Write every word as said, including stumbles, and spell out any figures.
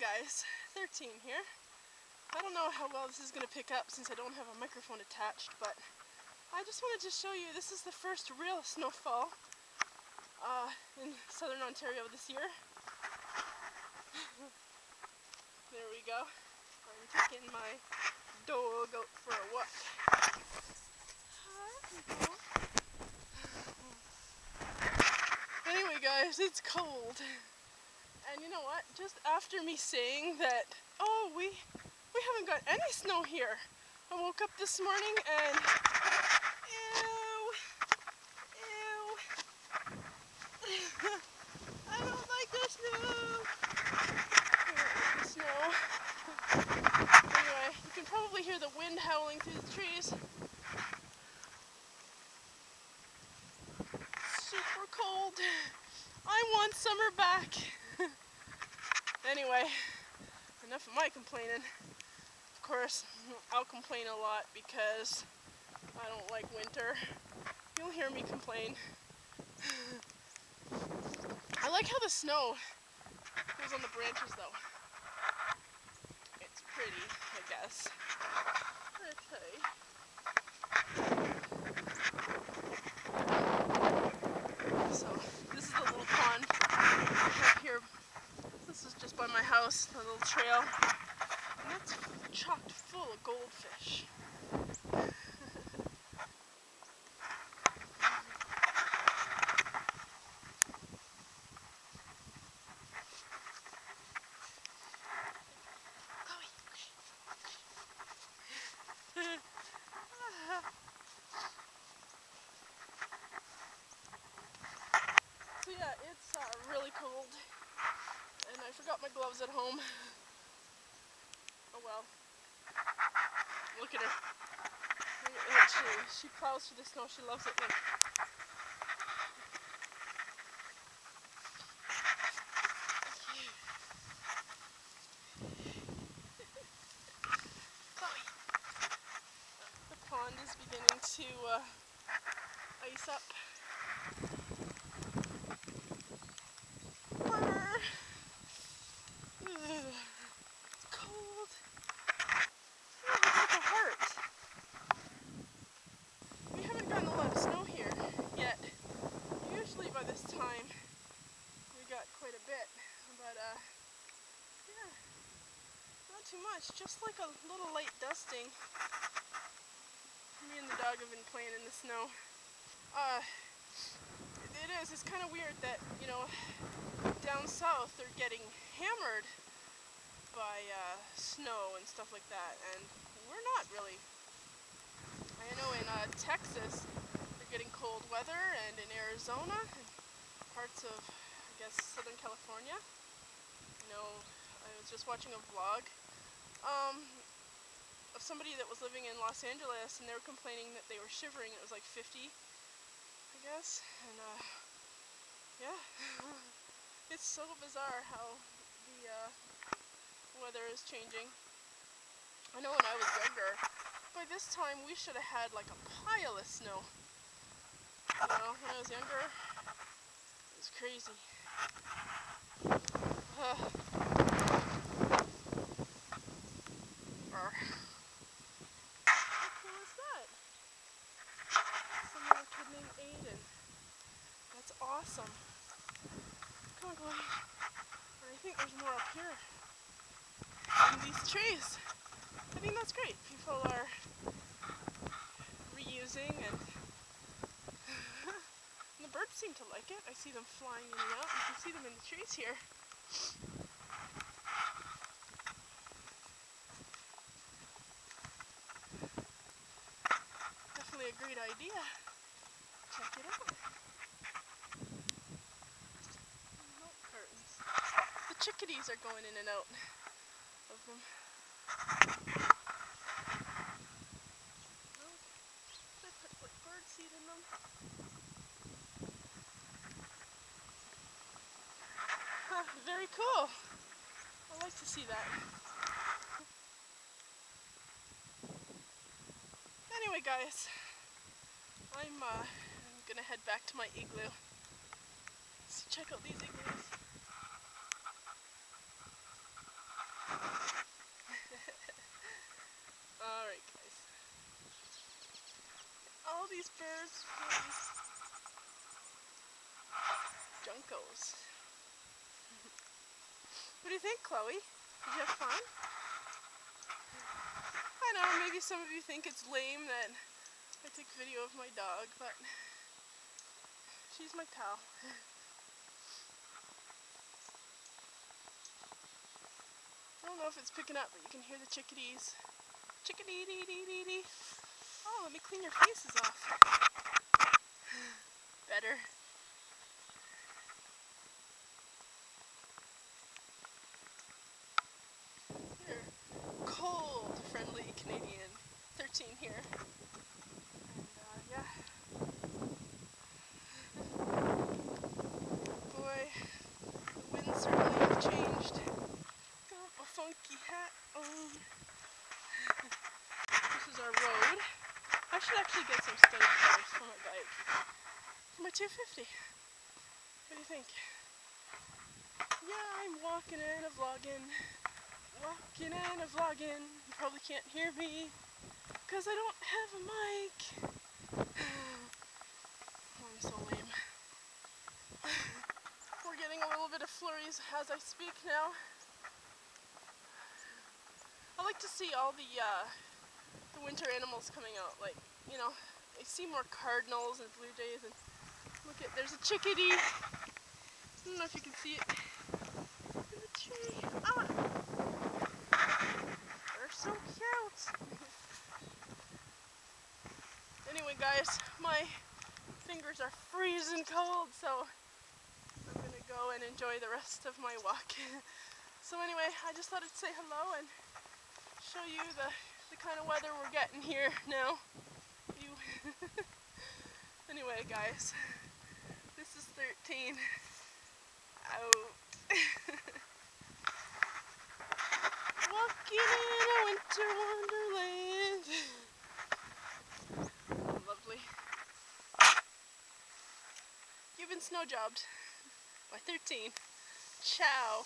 guys, thirteen here. I don't know how well this is going to pick up since I don't have a microphone attached, but I just wanted to show you this is the first real snowfall uh, in southern Ontario this year. There we go. I'm taking my dog out for a walk. Anyway guys, it's cold. And you know what? Just after me saying that, oh, we we haven't got any snow here. I woke up this morning and ew, ew. I don't like the snow. I don't like the snow. Anyway, you can probably hear the wind howling through the trees. Super cold. I want summer back. Anyway, enough of my complaining. Of course, I'll complain a lot because I don't like winter. You'll hear me complain. I like how the snow goes on the branches though. It's pretty, I guess. Okay. So, this is the little pond up here. This is just by my house, a little trail, and that's chocked full of goldfish. So yeah, it's uh, really cold. And I forgot my gloves at home. Oh well. Look at her. She, she plows through the snow. She loves it. Then. The pond is beginning to uh, ice up. Too much, just like a little light dusting. Me and the dog have been playing in the snow. Uh, it is, it's kind of weird that, you know, down south they're getting hammered by uh, snow and stuff like that, and we're not really. I know in uh, Texas they're getting cold weather, and in Arizona, and parts of, I guess, Southern California. You know, I was just watching a vlog Um, of somebody that was living in Los Angeles, and they were complaining that they were shivering. It was like fifty, I guess, and uh, yeah, it's so bizarre how the uh, weather is changing. I know when I was younger, by this time we should have had like a pile of snow. You know, when I was younger, it was crazy. Uh, How cool is that? Some little kid named Aiden. That's awesome. Come on, Chloe. I think there's more up here in these trees. I think that's great. People are reusing, and, and the birds seem to like it. I see them flying in and out. You can see them in the trees here. A great idea. Check it out. Milk curtains. The chickadees are going in and out of them. Look, they put like bird seed in them. Huh, very cool. I like to see that. Anyway, guys. I'm, uh, I'm gonna head back to my igloo. So check out these igloos. this is Junkos. What do you think, Chloe? Did you have fun? I know, maybe some of you think it's lame that I take video of my dog, but she's my pal. I don't know if it's picking up, but you can hear the chickadees. Chickadee dee dee dee dee. Oh, let me clean your faces off. Better. They're cold, friendly Canadian. thirteen here. And, uh, yeah. Boy, the wind certainly has changed. Got a funky hat on. This is our road. I should actually get some studded tires for my bike. For my two fifty. What do you think? Yeah, I'm walking and a vlogging. Walking and a vlogging. You probably can't hear me because I don't have a mic. Oh, I'm so lame. We're getting a little bit of flurries as I speak now. I like to see all the uh, the winter animals coming out, like, you know, I see more cardinals and blue jays, and look at, there's a chickadee. I don't know if you can see it. There's a tree. Ah! They're so cute! Anyway, guys, my fingers are freezing cold, so I'm gonna go and enjoy the rest of my walk. So anyway, I just thought I'd say hello and show you the the kind of weather we're getting here now. You anyway, guys, this is thirteen. Out. Walking in a winter wonderland. Oh, lovely. You've been snow jobbed by thirteen. Ciao.